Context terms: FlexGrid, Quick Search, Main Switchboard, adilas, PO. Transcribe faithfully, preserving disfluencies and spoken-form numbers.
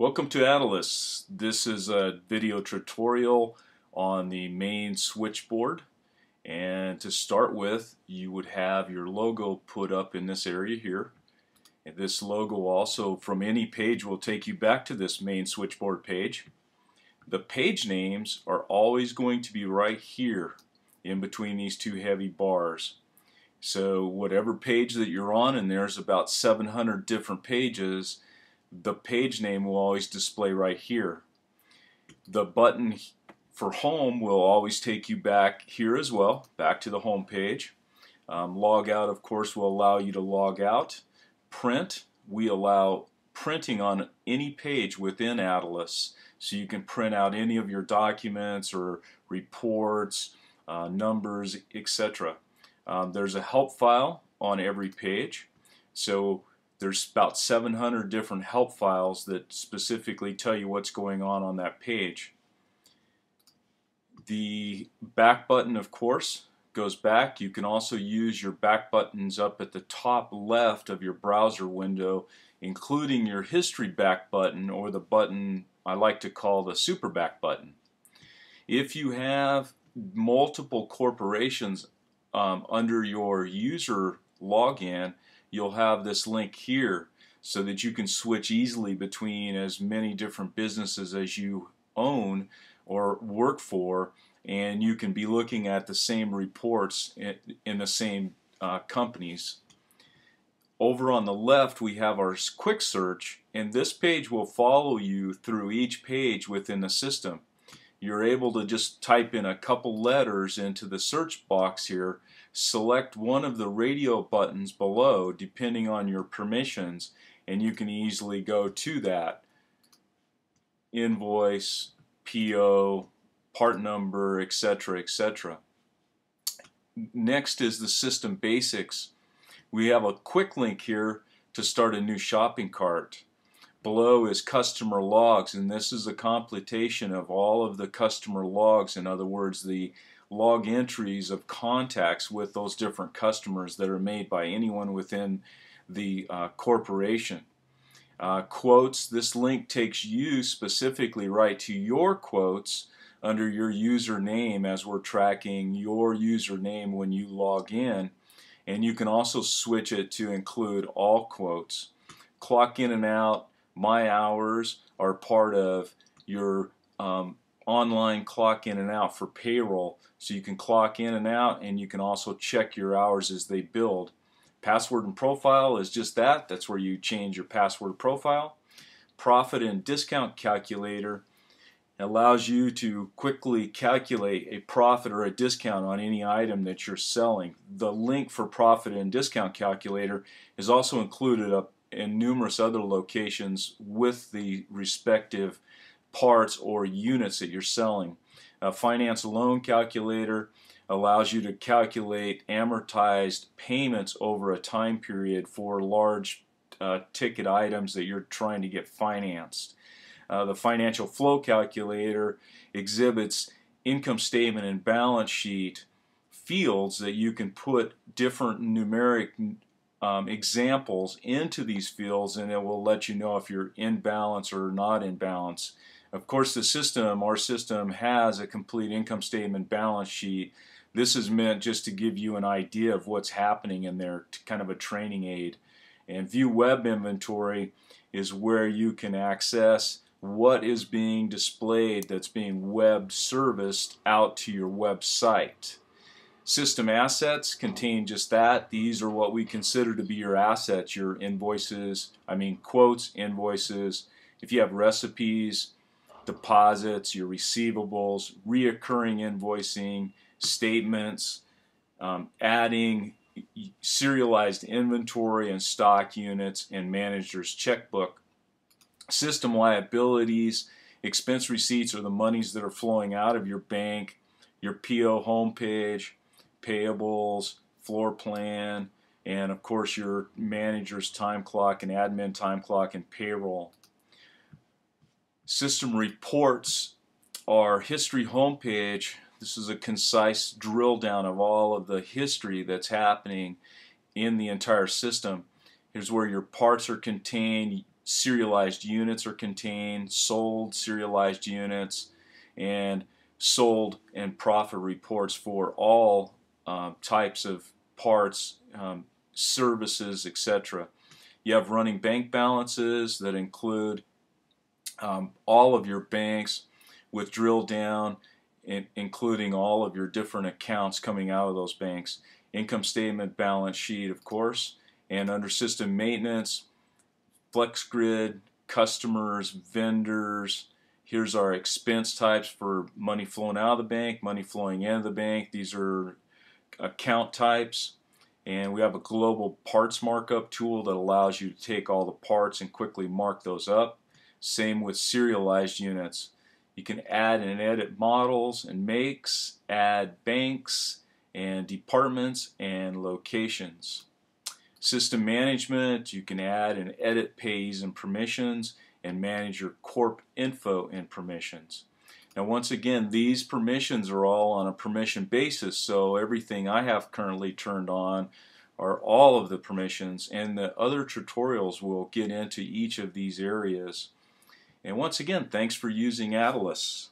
Welcome to adilas. This is a video tutorial on the main switchboard, and to start with you would have your logo put up in this area here, and this logo also from any page will take you back to this main switchboard page. The page names are always going to be right here in between these two heavy bars, so whatever page that you're on, and there's about seven hundred different pages, the page name will always display right here. The button for home will always take you back here as well, back to the home page. Um, log out, of course, will allow you to log out. Print, we allow printing on any page within adilas, so you can print out any of your documents or reports, uh, numbers, et cetera. Um, there's a help file on every page, so there's about seven hundred different help files that specifically tell you what's going on on that page. The back button, of course, goes back. You can also use your back buttons up at the top left of your browser window, including your history back button, or the button I like to call the super back button. If you have multiple corporations um, under your user login, you'll have this link here so that you can switch easily between as many different businesses as you own or work for, and you can be looking at the same reports in the same uh, companies. Over on the left we have our quick search, and this page will follow you through each page within the system. You're able to just type in a couple letters into the search box here, select one of the radio buttons below depending on your permissions, and you can easily go to that. Invoice, P O, part number, et cetera, et cetera. Next is the system basics. We have a quick link here to start a new shopping cart. Below is customer logs, and this is a completation of all of the customer logs, in other words the log entries of contacts with those different customers that are made by anyone within the uh, corporation. Uh, quotes, this link takes you specifically right to your quotes under your username, as we're tracking your username when you log in, and you can also switch it to include all quotes. Clock in and out, my hours are part of your um, online clock in and out for payroll, so you can clock in and out, and you can also check your hours as they build. Password and profile is just that, that's where you change your password profile. Profit and discount calculator allows you to quickly calculate a profit or a discount on any item that you're selling. The link for profit and discount calculator is also included up in numerous other locations with the respective parts or units that you're selling. A finance loan calculator allows you to calculate amortized payments over a time period for large uh, ticket items that you're trying to get financed. Uh, the financial flow calculator exhibits income statement and balance sheet fields that you can put different numeric Um, examples into these fields, and it will let you know if you're in balance or not in balance. Of course, the system, our system, has a complete income statement balance sheet. This is meant just to give you an idea of what's happening in there, kind of a training aid. And view web inventory is where you can access what is being displayed that's being web serviced out to your website. System assets contain just that. These are what we consider to be your assets, your invoices, I mean quotes, invoices, if you have recipes, deposits, your receivables, reoccurring invoicing, statements, um, adding serialized inventory and stock units, and manager's checkbook. System liabilities, expense receipts are the monies that are flowing out of your bank, your P O homepage, payables, floor plan, and of course your manager's time clock and admin time clock and payroll. System reports are history homepage. This is a concise drill down of all of the history that's happening in the entire system. Here's where your parts are contained, serialized units are contained, sold serialized units, and sold and profit reports for all um, types of parts, um, services, et cetera. You have running bank balances that include um, all of your banks with drill down, in, including all of your different accounts coming out of those banks. Income statement, balance sheet, of course, and under system maintenance, FlexGrid, customers, vendors. Here's our expense types for money flowing out of the bank, money flowing into the bank. These are account types. And we have a global parts markup tool that allows you to take all the parts and quickly mark those up. Same with serialized units. You can add and edit models and makes, add banks and departments and locations. System management, you can add and edit payees and permissions, and manage your corp info and permissions. Now once again, these permissions are all on a permission basis, so everything I have currently turned on are all of the permissions, and the other tutorials will get into each of these areas. And once again, thanks for using adilas.